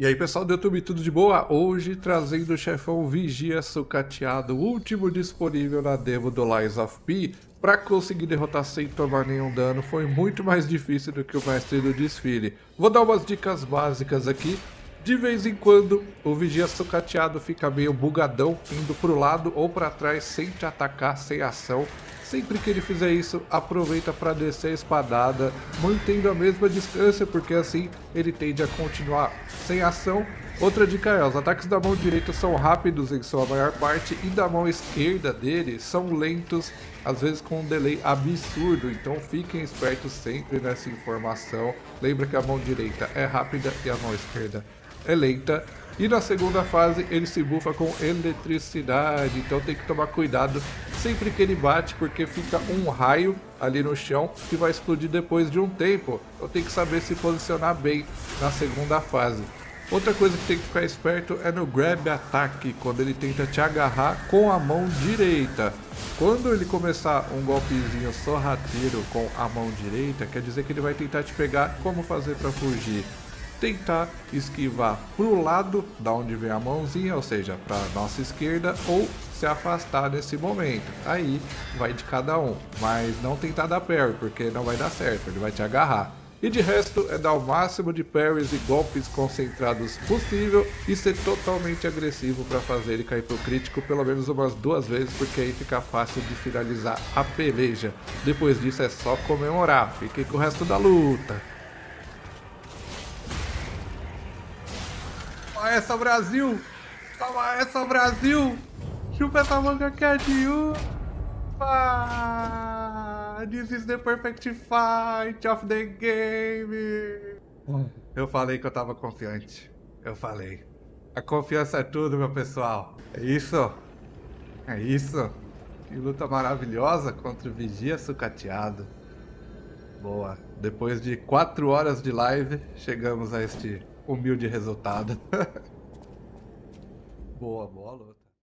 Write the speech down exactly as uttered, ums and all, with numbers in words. E aí pessoal do YouTube, tudo de boa? Hoje trazendo o chefão Vigia Sucateado, o último disponível na demo do Lies of P. Para conseguir derrotar sem tomar nenhum dano foi muito mais difícil do que o mestre do desfile. Vou dar umas dicas básicas aqui. De vez em quando o Vigia Sucateado fica meio bugadão, indo para o lado ou para trás sem te atacar, sem ação. Sempre que ele fizer isso, aproveita para descer a espadada, mantendo a mesma distância, porque assim ele tende a continuar sem ação. Outra dica é, os ataques da mão direita são rápidos em sua maior parte e da mão esquerda dele são lentos, às vezes com um delay absurdo, então fiquem espertos sempre nessa informação. Lembra que a mão direita é rápida e a mão esquerda é lenta. E na segunda fase ele se bufa com eletricidade, então tem que tomar cuidado sempre que ele bate, porque fica um raio ali no chão que vai explodir depois de um tempo. Então tem que saber se posicionar bem na segunda fase. Outra coisa que tem que ficar esperto é no grab ataque, quando ele tenta te agarrar com a mão direita. Quando ele começar um golpezinho sorrateiro com a mão direita, quer dizer que ele vai tentar te pegar. Como fazer para fugir? Tentar esquivar para o lado da onde vem a mãozinha, ou seja, para a nossa esquerda, ou se afastar nesse momento. Aí vai de cada um, mas não tentar dar parry, porque não vai dar certo, ele vai te agarrar. E de resto é dar o máximo de parries e golpes concentrados possível e ser totalmente agressivo para fazer ele cair pro crítico pelo menos umas duas vezes, porque aí fica fácil de finalizar a peleja. Depois disso é só comemorar, fiquem com o resto da luta. Toma essa, Brasil! Toma essa, Brasil! Chupa essa manga que é de uva! This is the perfect fight of the game! Eu falei que eu tava confiante. Eu falei. A confiança é tudo, meu pessoal. É isso? É isso? Que luta maravilhosa contra o Vigia Sucateado. Boa. Depois de quatro horas de live, chegamos a este humilde resultado. Boa, boa luta.